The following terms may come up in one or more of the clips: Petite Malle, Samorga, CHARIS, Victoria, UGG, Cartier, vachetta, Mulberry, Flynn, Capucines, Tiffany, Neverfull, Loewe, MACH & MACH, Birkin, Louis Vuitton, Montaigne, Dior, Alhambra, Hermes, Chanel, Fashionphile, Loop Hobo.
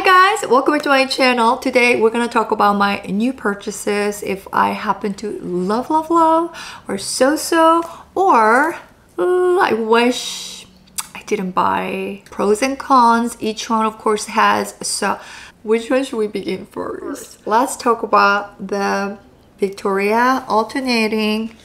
Hi guys, welcome back to my channel. Today we're gonna talk about my new purchases, if I happen to love or so or I wish I didn't buy. Pros and cons, each one of course has. So which one should we begin first? Let's talk about the Victoria alternating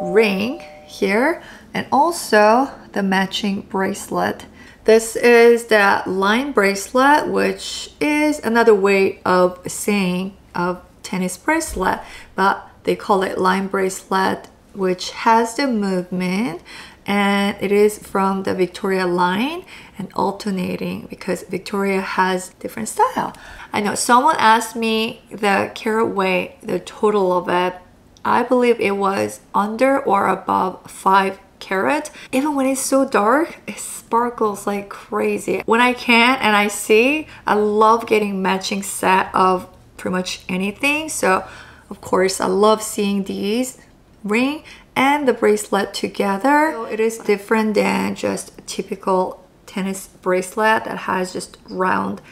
ring here and also the matching bracelet. This is the line bracelet, which is another way of saying of tennis bracelet, but they call it line bracelet, which has the movement, and it is from the Victoria line and alternating because Victoria has different style. I know someone asked me the carat weight, the total of it. I believe it was under or above 5 carat. Even when it's so dark, it sparkles like crazy. When I can and I see, I love getting matching set of pretty much anything. So of course I love seeing these ring and the bracelet together. So it is different than just typical tennis bracelet that has just round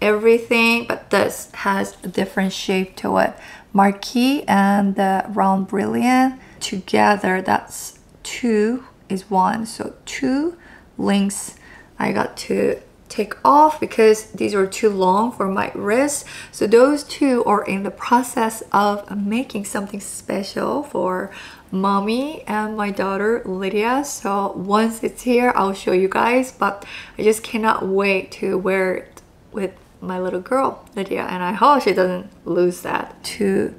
everything, but this has a different shape to it. Marquise and the round brilliant together, that's 2 is 1, so 2 links I got to take off because these are too long for my wrist. So those 2 are in the process of making something special for mommy and my daughter Lydia. So once it's here, I'll show you guys, but I just cannot wait to wear it with my little girl Lydia, and I hope she doesn't lose that. 2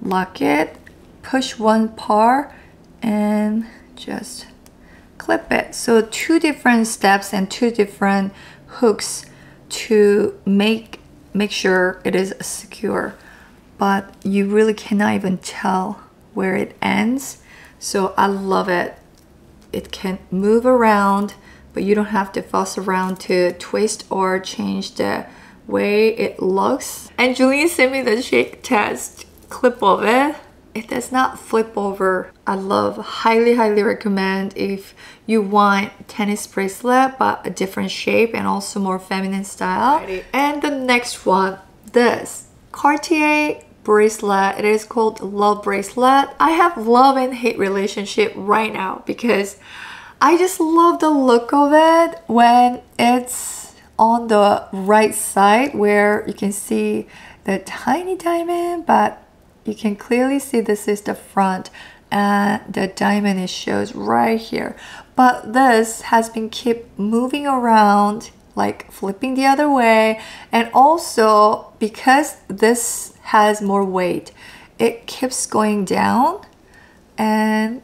lock it, push 1 par and just clip it. So 2 different steps and 2 different hooks to make sure it is secure, but you really cannot even tell where it ends. So I love it. It can move around, but you don't have to fuss around to twist or change the way it looks. And Julian sent me the shake test clip of it. It does not flip over. I love, highly recommend if you want tennis bracelet but a different shape and also more feminine style. And the next one, this Cartier bracelet. It is called Love Bracelet. I have love and hate relationship right now because I just love the look of it when it's on the right side where you can see the tiny diamond, but you can clearly see this is the front and the diamond it shows right here. But this has been kept moving around, like flipping the other way. And also because this has more weight, it keeps going down and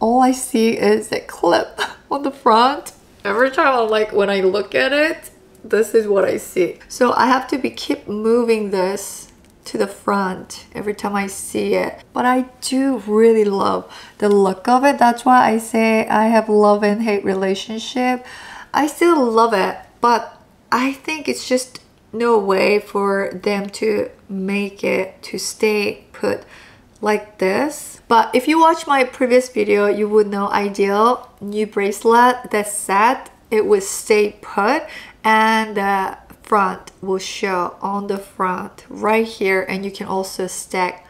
all I see is the clip on the front. Every time I'm like, when I look at it, this is what I see. So I have to keep moving this to the front every time I see it, but I do really love the look of it. That's why I say I have love and hate relationship. I still love it, but I think it's just no way for them to make it to stay put like this. But if you watch my previous video, you would know ideal new bracelet that said it would stay put and front will show on the front right here, and you can also stack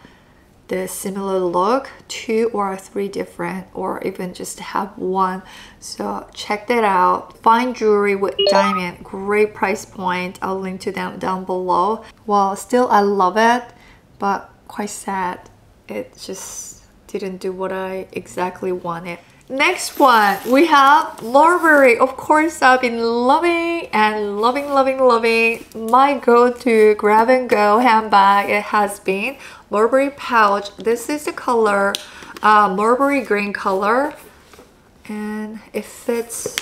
the similar look, 2 or 3 different, or even just have 1. So check that out. Fine jewelry with diamond, great price point. I'll link to them down below. Well, still I love it, but quite sad it just didn't do what I exactly wanted. Next one, we have Mulberry. Of course, I've been loving and loving my go-to grab-and-go handbag. It has been Mulberry pouch. This is the color, Mulberry green color, and it fits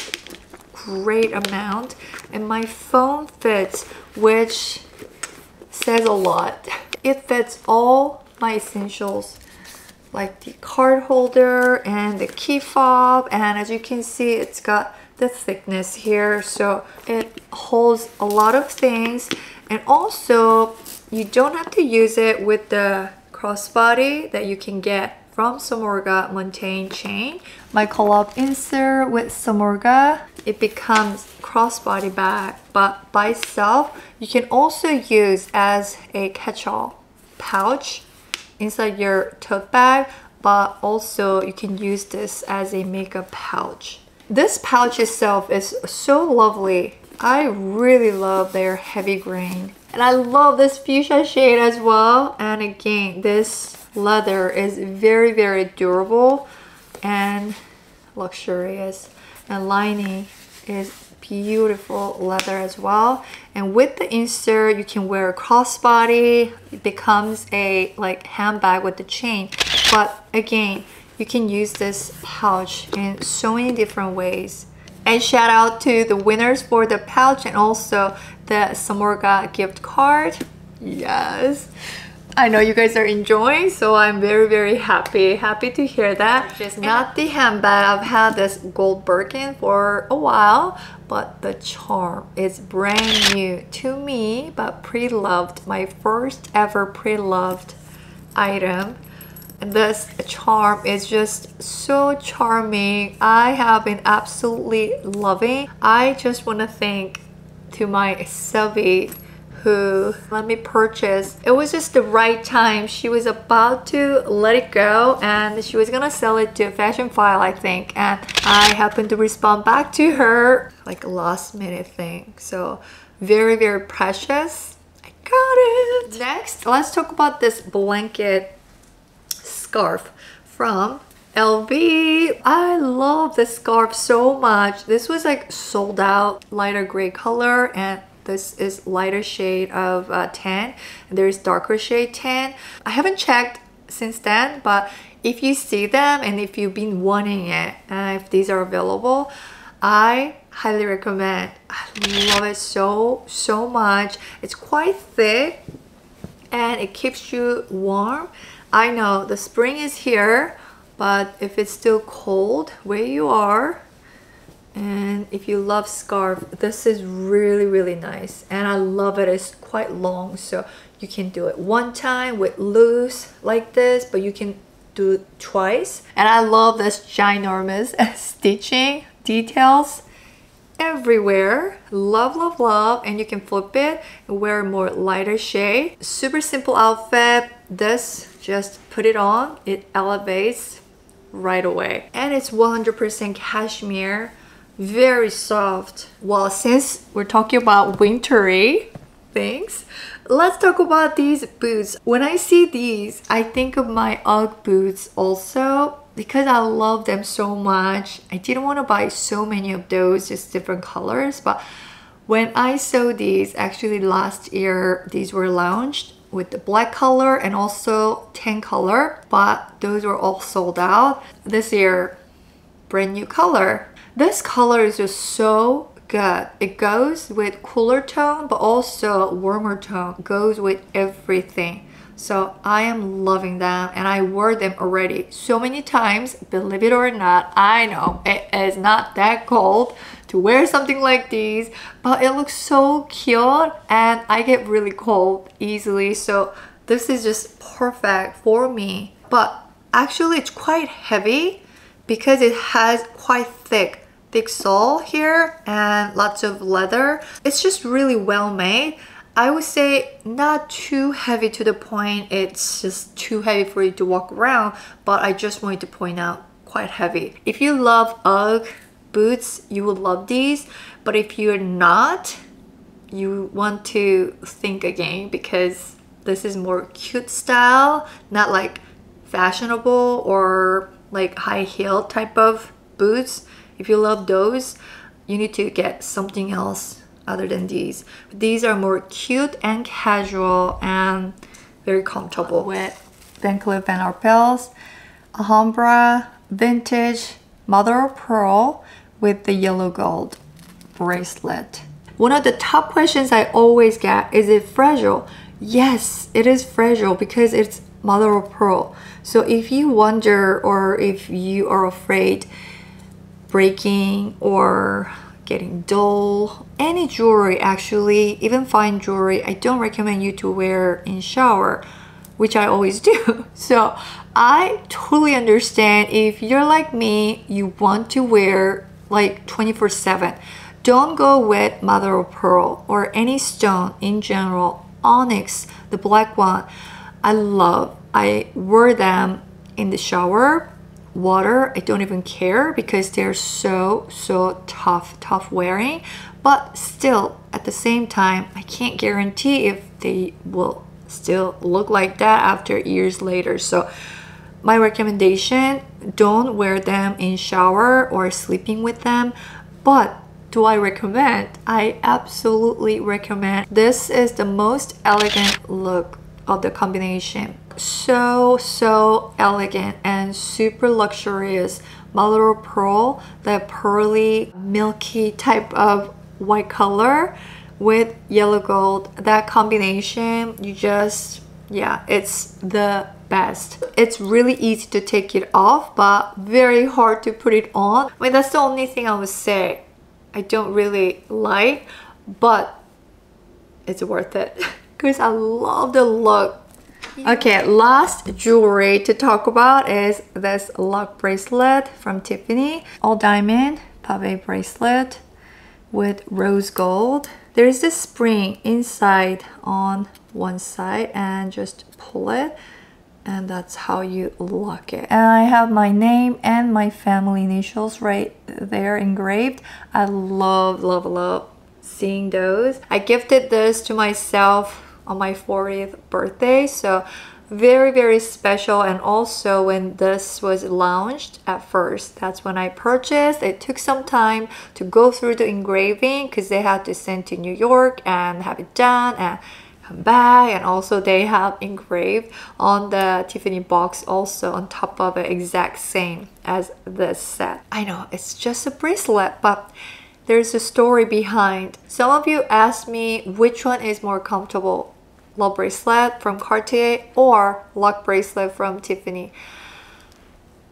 great amount. And my phone fits, which says a lot. It fits all my essentials, like the card holder and the key fob, and as you can see, it's got the thickness here, so it holds a lot of things. And also you don't have to use it with the crossbody that you can get from Samorga Montaigne chain. My collab insert with Samorga. it becomes crossbody bag, but by itself you can also use as a catch-all pouch inside your tote bag, but also you can use this as a makeup pouch. This pouch itself is so lovely. I really love their heavy grain, and I love this fuchsia shade as well. And again, this leather is very, very durable and luxurious, and lining is beautiful leather as well. And with the insert you can wear a crossbody. It becomes a like handbag with the chain, but again you can use this pouch in so many different ways. And shout out to the winners for the pouch and also the Samorga gift card. Yes, I know you guys are enjoying, so I'm very, very happy to hear that. Just not the handbag. I've had this gold Birkin for a while, but the charm is brand new to me, but pre-loved, my first ever pre-loved item. This charm is just so charming. I have been absolutely loving. I just want to thank to my Selvi who let me purchase. It was just the right time. She was about to let it go and she was gonna sell it to Fashionphile, I think, and I happened to respond back to her like a last minute thing. So very, very precious. I got it. Next, let's talk about this blanket scarf from LV. I love this scarf so much. This was like sold out, lighter gray color, and this is lighter shade of tan, and there is darker shade tan. I haven't checked since then, but if you see them and if you've been wanting it, if these are available, I highly recommend. I love it so much. It's quite thick and it keeps you warm. I know the spring is here, but if it's still cold where you are, and if you love scarf, this is really, really nice, and I love it. It's quite long, so you can do it one time with loose like this, but you can do it twice. And I love this ginormous stitching details everywhere. Love, love, love. And you can flip it and wear a more lighter shade. Super simple outfit. This, just put it on, it elevates right away, and it's 100% cashmere, very soft. Well, since we're talking about wintry things, let's talk about these boots. When I see these, I think of my UGG boots also, because I love them so much. I didn't want to buy so many of those, just different colors, but when I saw these, actually last year these were launched with the black color and also tan color, but those were all sold out. This year, brand new color. This color is just so good. It goes with cooler tone, but also warmer tone. It goes with everything. So I am loving them, and I wore them already so many times, believe it or not. I know it is not that cold to wear something like these, but it looks so cute, and I get really cold easily, so this is just perfect for me. But actually it's quite heavy because it has quite thick sole here and lots of leather. It's just really well made. I would say not too heavy to the point it's just too heavy for you to walk around, but I just wanted to point out quite heavy. If you love UGG boots, you will love these, but if you're not, you want to think again, because this is more cute style, not like fashionable or like high heel type of boots. If you love those, you need to get something else other than these. These are more cute and casual and very comfortable. With Van Cleef & Arpels Alhambra vintage mother of pearl with the yellow gold bracelet. One of the top questions I always get, is it fragile? Yes, it is fragile because it's mother of pearl. So if you wonder, or if you are afraid breaking or getting dull, any jewelry, actually even fine jewelry, I don't recommend you to wear in shower, which I always do. So I totally understand if you're like me, you want to wear like 24/7. Don't go with mother of pearl or any stone in general. Onyx, the black one, I love. I wear them in the shower, water, I don't even care because they're so tough wearing. But still, at the same time, I can't guarantee if they will still look like that after years later. So my recommendation, don't wear them in shower or sleeping with them. But do I recommend? I absolutely recommend. This is the most elegant look of the combination. So elegant and super luxurious. Mother of pearl, that pearly milky type of white color with yellow gold, that combination, you just, yeah, it's the best. It's really easy to take it off, but very hard to put it on. I mean, that's the only thing I would say I don't really like, but it's worth it because I love the look. Okay, last jewelry to talk about is this lock bracelet from Tiffany. All diamond pave bracelet with rose gold. There is this spring inside on one side and just pull it, and that's how you lock it. And I have my name and my family initials right there engraved. I love seeing those. I gifted this to myself on my 40th birthday, so very special. And also when this was launched at first, that's when I purchased. It took some time to go through the engraving because they had to send to New York and have it done and come back, and also they have engraved on the Tiffany box also on top of it, exact same as this set. I know it's just a bracelet, but there's a story behind. Some of you asked me which one is more comfortable, lock bracelet from Cartier or lock bracelet from Tiffany.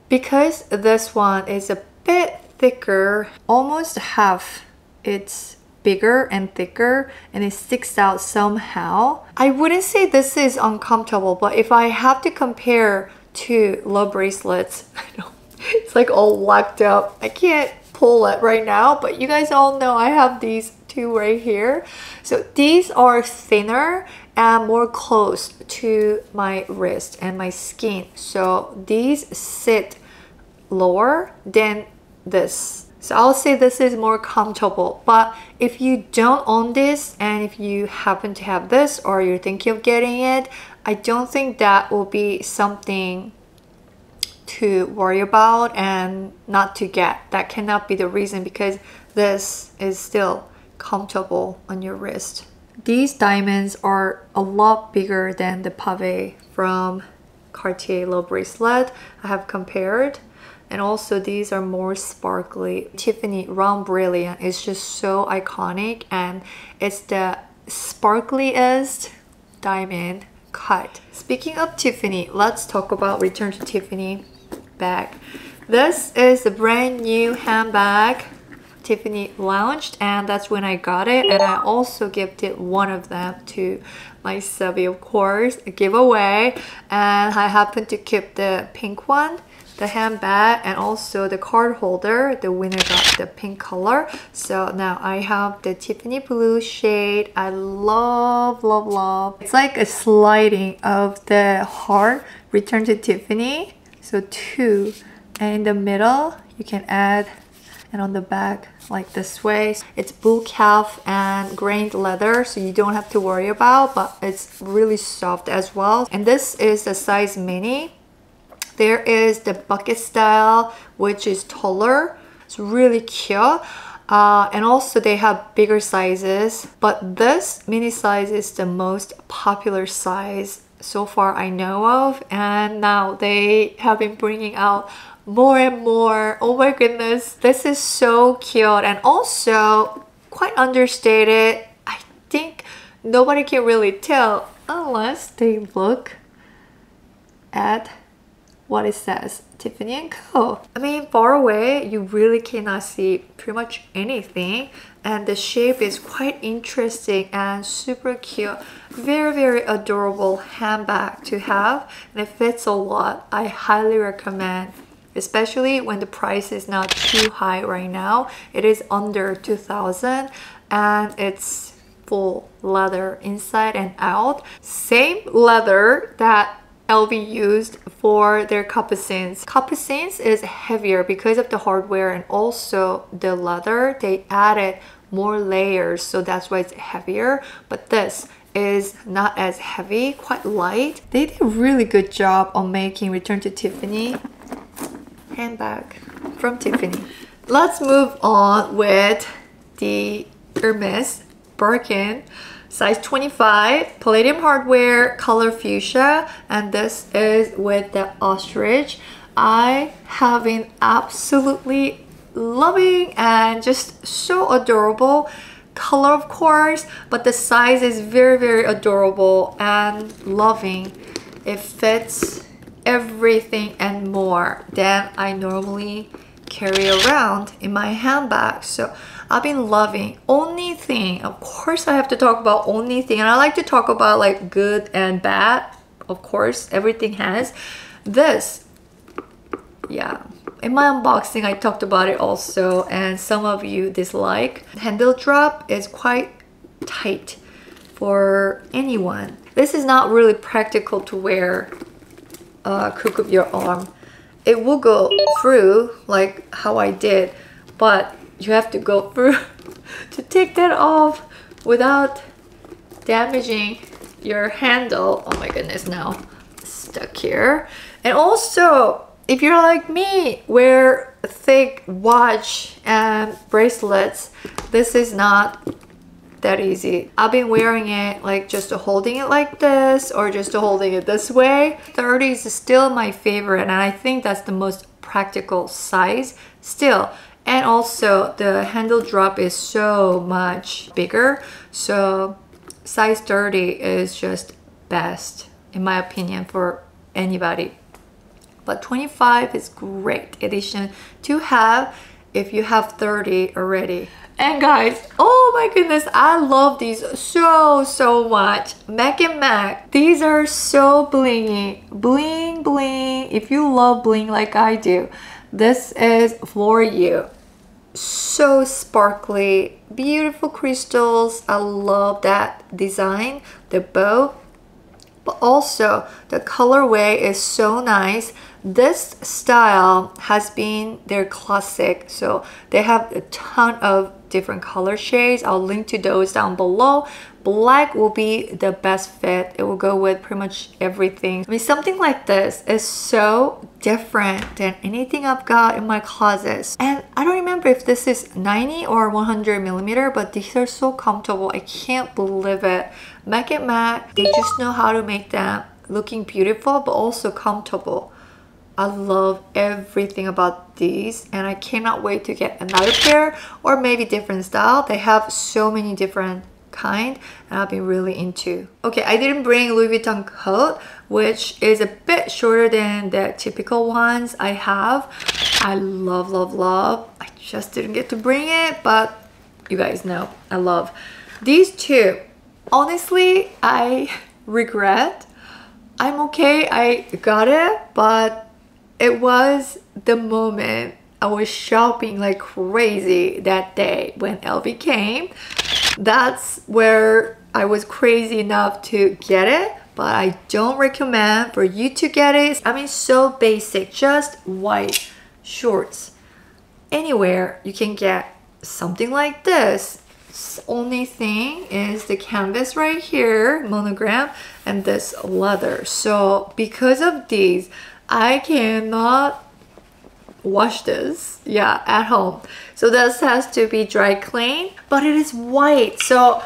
Because this one is a bit thicker, almost half, it's bigger and thicker, and it sticks out somehow. I wouldn't say this is uncomfortable, but if I have to compare two lock bracelets, I know it's like all locked up, I can't pull it right now, but you guys all know I have these two right here. So these are thinner and more close to my wrist and my skin, so these sit lower than this. So I'll say this is more comfortable. But if you don't own this and if you happen to have this or you're thinking of getting it, I don't think that will be something to worry about and not to get. That cannot be the reason, because this is still comfortable on your wrist. These diamonds are a lot bigger than the pave from Cartier Loewe bracelet I have compared, and also these are more sparkly. Tiffany round brilliant is just so iconic, and it's the sparkliest diamond cut. Speaking of Tiffany, let's talk about Return to Tiffany bag. This is a brand new handbag Tiffany launched, and that's when I got it, and I also gifted one of them to my subbie, of course, a giveaway. And I happen to keep the pink one, the handbag, and also the card holder. The winner got the pink color, so now I have the Tiffany blue shade. I love. It's like a sliding of the heart, Return to Tiffany, so two, and in the middle you can add, and on the back like this way. It's bull calf and grained leather, so you don't have to worry about, but it's really soft as well. And this is a size mini. There is the bucket style, which is taller. It's really cute. And also they have bigger sizes, but this mini size is the most popular size so far I know of. And now they have been bringing out more and more. Oh my goodness, this is so cute and also quite understated. I think nobody can really tell unless they look at what it says, Tiffany & Co. I mean, far away you really cannot see pretty much anything, and the shape is quite interesting and super cute. Very adorable handbag to have, and it fits a lot. I highly recommend especially when the price is not too high right now. It is under 2,000 and it's full leather inside and out. Same leather that LV used for their Capucines. Capucines is heavier because of the hardware and also the leather. They added more layers, so that's why it's heavier. But this is not as heavy, quite light. They did a really good job on making Return to Tiffany handbag from Tiffany. Let's move on with the Hermes Birkin. Size 25, palladium hardware, color fuchsia, and this is with the ostrich. I have been absolutely loving and just so adorable. Color, of course, but the size is very adorable and loving. It fits everything and more than I normally carry around in my handbag, so I've been loving. Only thing, of course I have to talk about only thing, and I like to talk about like good and bad, of course, everything has this. Yeah, in my unboxing I talked about it also, and some of you dislike. Handle drop is quite tight for anyone. This is not really practical to wear a crook of your arm. It will go through like how I did, but you have to go through to take that off without damaging your handle. Oh my goodness, now stuck here. And also, if you're like me, wear thick watch and bracelets, this is not that easy. I've been wearing it like just holding it like this or just holding it this way. 30 is still my favorite, and I think that's the most practical size still. And also the handle drop is so much bigger, so size 30 is just best in my opinion for anybody. But 25 is great addition to have if you have 30 already. And guys, oh my goodness, I love these so much. Mac and Mac, these are so blingy. Bling bling, if you love bling like I do, this is for you. So sparkly, beautiful crystals. I love that design, the bow, but also the colorway is so nice. This style has been their classic, so they have a ton of different color shades. I'll link to those down below. Black will be the best fit. It will go with pretty much everything. I mean, something like this is so different than anything I've got in my closets. And I don't remember if this is 90 or 100mm, but these are so comfortable. I can't believe it. Mac and Mac, they just know how to make them looking beautiful but also comfortable. I love everything about these, and I cannot wait to get another pair or maybe different style. They have so many different kind, and I've been really into. Okay, I didn't bring Louis Vuitton coat, which is a bit shorter than the typical ones I have. I love. I just didn't get to bring it, but you guys know I love these two. Honestly, I regret. I'm okay, I got it, but it was the moment I was shopping like crazy that day when LV came. That's where I was crazy enough to get it, but I don't recommend for you to get it. I mean, so basic, just white shorts. Anywhere you can get something like this. Only thing is the canvas right here, monogram, and this leather. So because of these, I cannot wash this at home, so this has to be dry clean. But it is white, so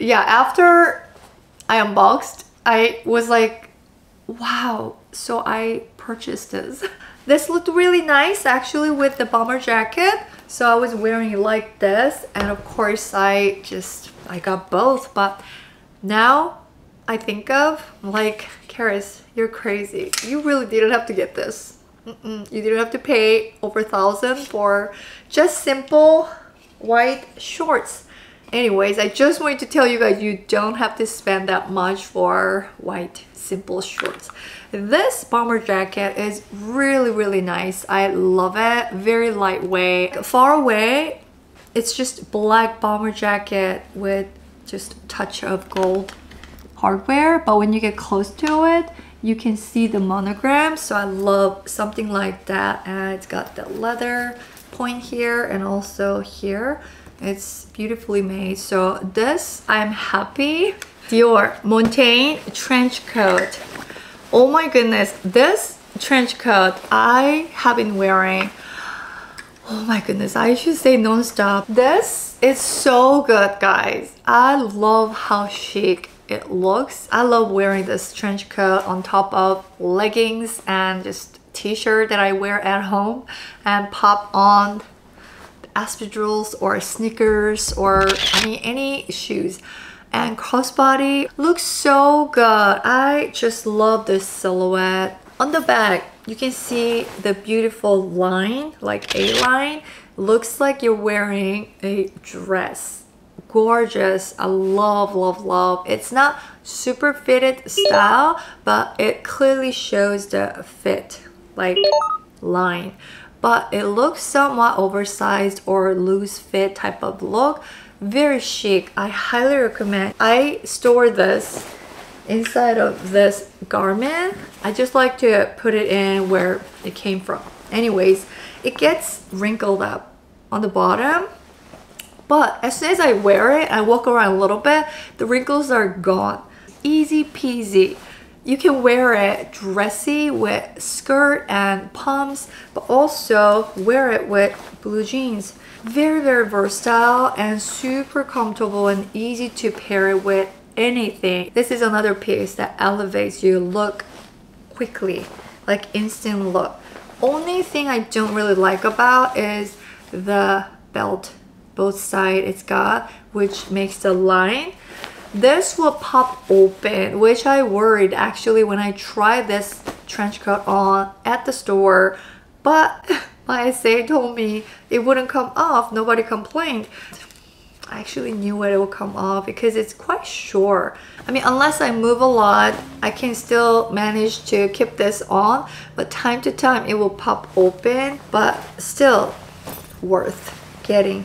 yeah, after I unboxed I was like, wow, so I purchased this. This looked really nice actually with the bomber jacket, so I was wearing it like this, and of course I got both. But now I think of like, Karis, you're crazy, you really didn't have to get this. You didn't have to pay over $1,000 for just simple white shorts. Anyways, I just wanted to tell you guys, you don't have to spend that much for white simple shorts. This bomber jacket is really, really nice. I love it. Very lightweight. Far away, it's just black bomber jacket with just a touch of gold hardware. But when you get close to it, you can see the monogram. So I love something like that. And it's got the leather point here and also here. It's beautifully made. So this, I'm happy. Dior Montaigne trench coat. Oh my goodness, this trench coat I have been wearing, oh my goodness, I should say non-stop. This is so good, guys. I love how chic it looks. I love wearing this trench coat on top of leggings and just t-shirt that I wear at home, and pop on espadrilles or sneakers or any shoes. And crossbody looks so good. I just love this silhouette. On the back, you can see the beautiful line, like A-line. Looks like you're wearing a dress. Gorgeous. I love, love, love. It's not super fitted style, but it clearly shows the fit, like line. But it looks somewhat oversized or loose fit type of look. Very chic. I highly recommend. I store this inside of this garment. I just like to put it in where it came from. Anyways, it gets wrinkled up on the bottom, but as soon as I wear it, I walk around a little bit, the wrinkles are gone. Easy peasy. You can wear it dressy with skirt and pumps, but also wear it with blue jeans. Very, very versatile and super comfortable and easy to pair it with anything. This is another piece that elevates your look quickly, like instant look. Only thing I don't really like about is the belt, both sides it's got, which makes the line. This will pop open, which I worried actually when I tried this trench coat on at the store, but my SA told me it wouldn't come off. Nobody complained. I actually knew it would come off because it's quite short. I mean, unless I move a lot, I can still manage to keep this on, but time to time it will pop open, but still worth getting.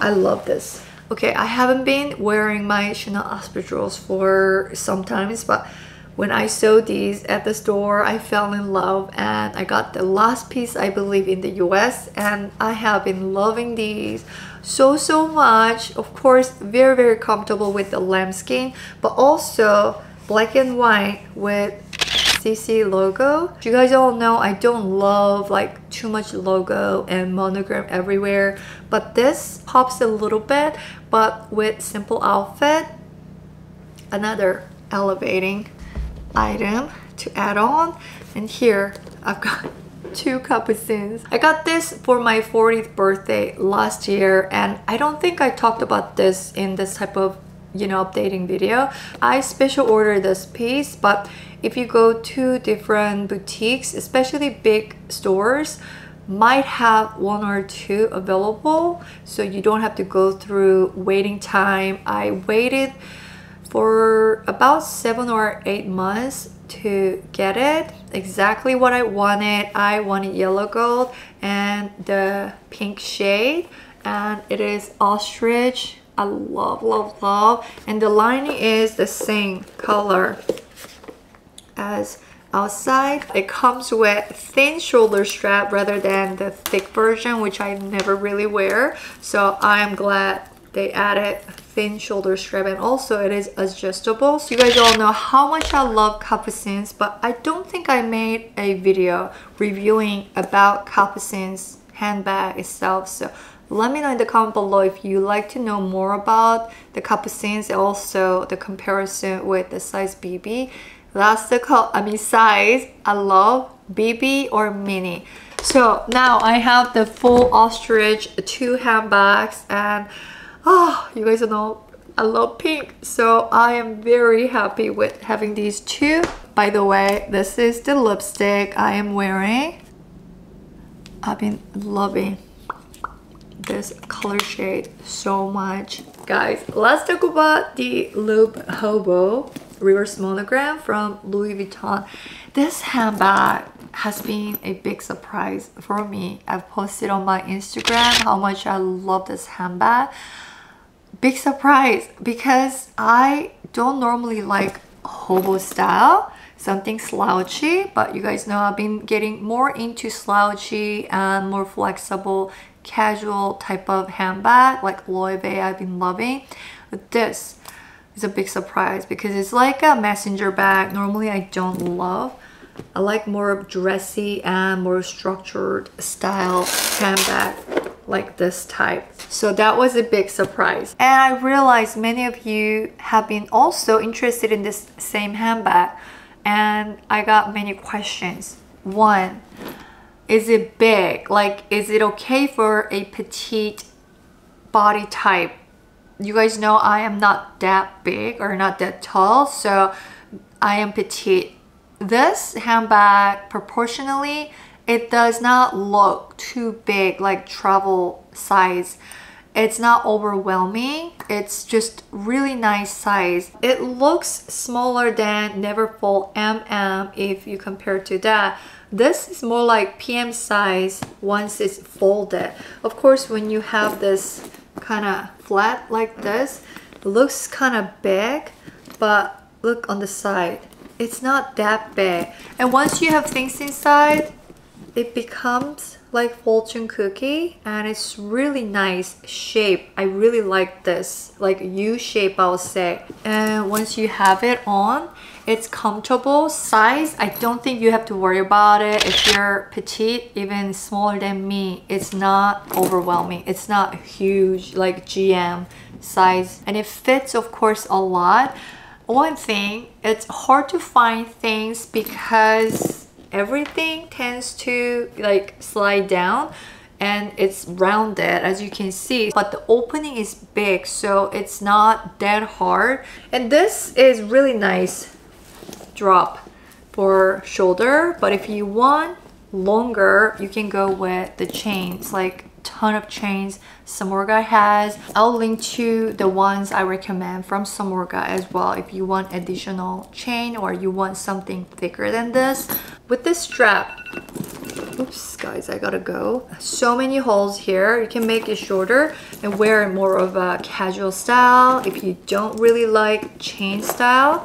I love this. Okay, I haven't been wearing my Chanel espadrilles for some time, but when I saw these at the store, I fell in love, and I got the last piece, I believe, in the US, and I have been loving these so much. Of course, very, very comfortable with the lambskin, but also black and white with CC logo. You guys all know I don't love like too much logo and monogram everywhere, but this pops a little bit, but with simple outfit, another elevating item to add on. And here I've got two Capucines. I got this for my 40th birthday last year, and I don't think I talked about this in this type of, you know, updating video. I special ordered this piece, but if you go to different boutiques, especially big stores, might have one or two available, so you don't have to go through waiting time. I waited for about 7 or 8 months to get it, exactly what I wanted. I wanted yellow gold and the pink shade, and it is ostrich. I love, love, love. And the lining is the same color as outside. It comes with thin shoulder strap rather than the thick version, which I never really wear, so I'm glad they added thin shoulder strap. And also it is adjustable. So you guys all know how much I love Capucines, but I don't think I made a video reviewing about Capucines handbag itself, so let me know in the comment below if you like to know more about the Capucines, also the comparison with the size BB. That's the size I love, BB or mini. So now I have the full ostrich, two handbags, and oh, you guys know I love pink, so I am very happy with having these two. By the way, this is the lipstick I am wearing. I've been loving this color shade so much. Guys, let's talk about the Loop Hobo reverse monogram from Louis Vuitton. This handbag has been a big surprise for me. I've posted on my Instagram how much I love this handbag. Big surprise, because I don't normally like hobo style, something slouchy, but you guys know I've been getting more into slouchy and more flexible casual type of handbag like Loewe. I've been loving, but this is a big surprise because it's like a messenger bag. Normally I don't love, I like more dressy and more structured style handbag like this type. So that was a big surprise, and I realized many of you have been also interested in this same handbag, and I got many questions. One, is it big? Like, is it okay for a petite body type? You guys know I am not that big or not that tall, so I am petite. This handbag, proportionally, it does not look too big, like travel size. It's not overwhelming. It's just really nice size. It looks smaller than Neverfull MM if you compare to that. This is more like PM size once it's folded. Of course, when you have this kind of flat like this, it looks kind of big, but look on the side. It's not that big. And once you have things inside, it becomes like fortune cookie, and it's really nice shape. I really like this, like U shape, I would say. And once you have it on, it's comfortable size. I don't think you have to worry about it. If you're petite, even smaller than me, it's not overwhelming. It's not huge, like GM size. And it fits, of course, a lot. One thing, it's hard to find things because everything tends to like slide down, and it's rounded as you can see, but the opening is big, so it's not that hard. And this is really nice drop for shoulder, but if you want longer, you can go with the chains, like ton of chains Samorga has. I'll link to the ones I recommend from Samorga as well if you want additional chain or you want something thicker than this. With this strap, oops guys, I gotta go. So many holes here. You can make it shorter and wear it more of a casual style. If you don't really like chain style,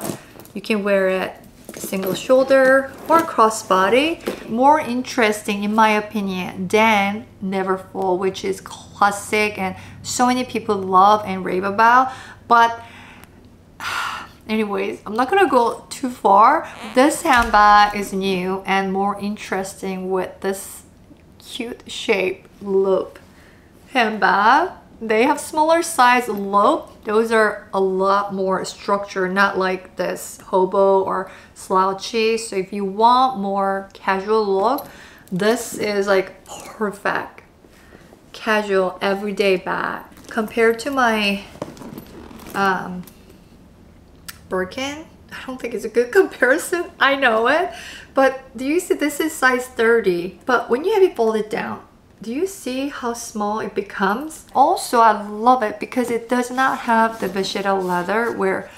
you can wear it single shoulder or crossbody. More interesting in my opinion than Neverfull, which is classic and so many people love and rave about. But anyways, I'm not gonna go too far. This handbag is new and more interesting with this cute shape loop handbag. They have smaller size loop. Those are a lot more structured, not like this hobo or slouchy. So if you want more casual look, this is like perfect casual everyday bag. Compared to my Birkin, I don't think it's a good comparison. I know it, but do you see this is size 30? But when you have it folded down, do you see how small it becomes? Also, I love it because it does not have the vachetta leather where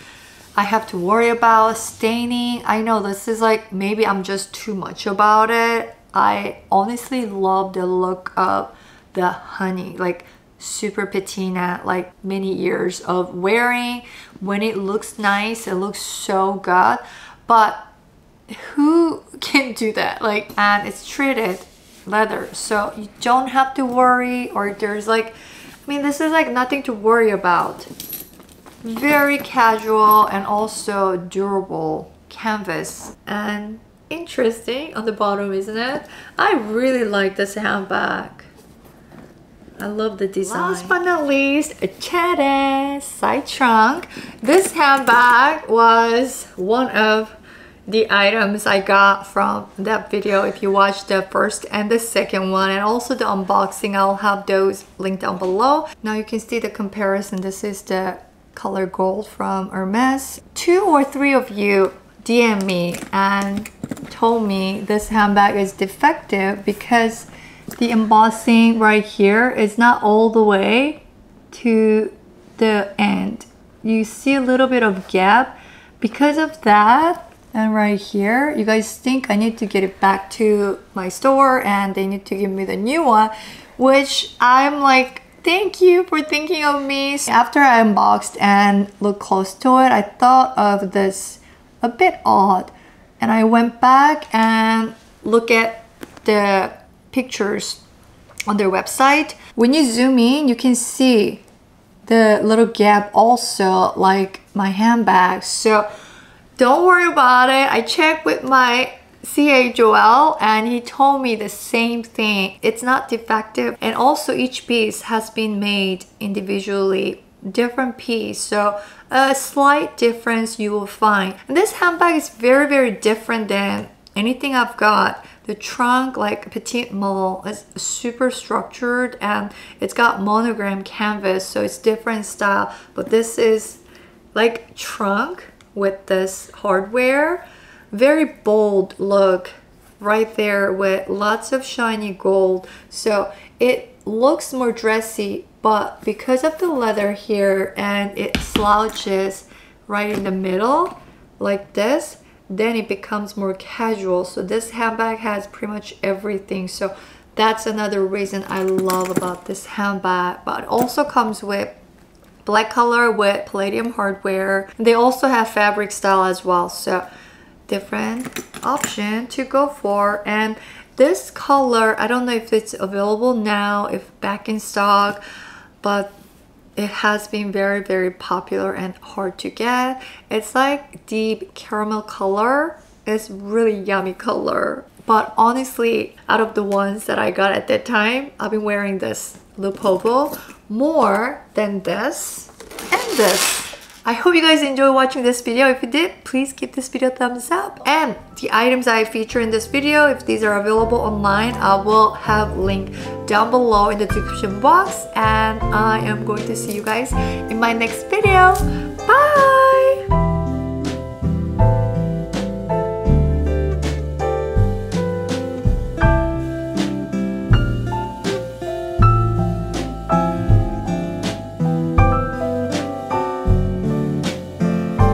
I have to worry about staining. I know this is like, maybe I'm just too much about it. I honestly love the look of the honey, like super patina, like many years of wearing. When it looks nice, it looks so good. But who can do that? Like, and it's treated leather, so you don't have to worry, or there's like, I mean, this is like nothing to worry about. Very casual and also durable canvas, and interesting on the bottom, isn't it? I really like this handbag. I love the design. Last but not least, a Cheddar side trunk. This handbag was one of the items I got from that video. If you watched the first and the second one, and also the unboxing, I'll have those linked down below. Now you can see the comparison. This is the color gold from Hermes. 2 or 3 of you DM me and told me this handbag is defective because the embossing right here is not all the way to the end. You see a little bit of gap because of that. And right here, you guys think I need to get it back to my store and they need to give me the new one, which I'm like, thank you for thinking of me. After I unboxed and looked close to it, I thought of this a bit odd. And I went back and looked at the pictures on their website. When you zoom in, you can see the little gap also like my handbag. So don't worry about it. I checked with my CA Joel and he told me the same thing. It's not defective. And also each piece has been made individually, different piece. So a slight difference you will find. And this handbag is very, very different than anything I've got. The trunk, like Petite Malle, is super structured and it's got monogram canvas. So it's different style. But this is like trunk with this hardware, very bold look right there with lots of shiny gold. So it looks more dressy, but because of the leather here and it slouches right in the middle like this, then it becomes more casual. So this handbag has pretty much everything. So that's another reason I love about this handbag. But it also comes with black color with palladium hardware. They also have fabric style as well, so different option to go for. And this color, I don't know if it's available now, if back in stock, but it has been very, very popular and hard to get. It's like deep caramel color. It's really yummy color. But honestly, out of the ones that I got at that time, I've been wearing this Loop Hobo more than this and this. I hope you guys enjoy watching this video. If you did, please give this video a thumbs up. And the items I feature in this video, if these are available online, I will have link down below in the description box. And I am going to see you guys in my next video.